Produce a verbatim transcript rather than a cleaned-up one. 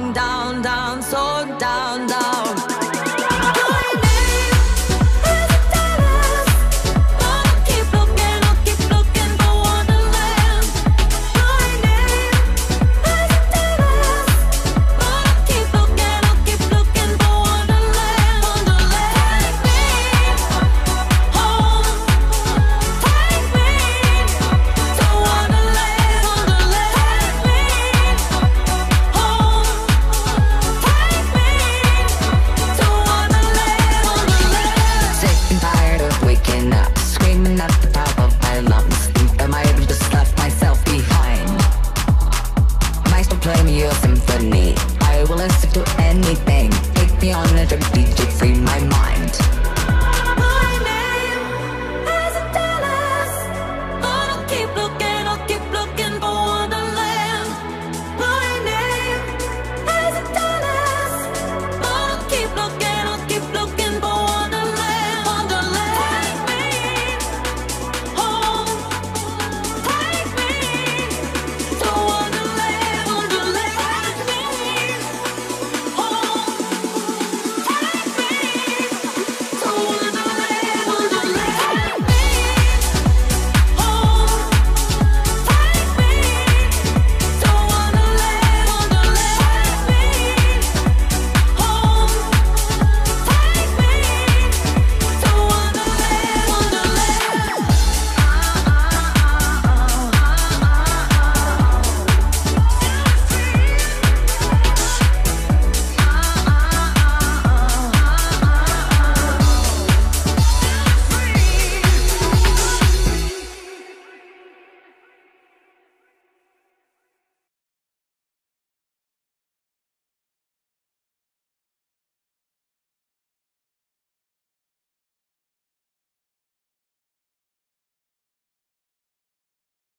going down, down, so down, down. Play me your symphony, I will listen to anything. Take me on a trip, D J free.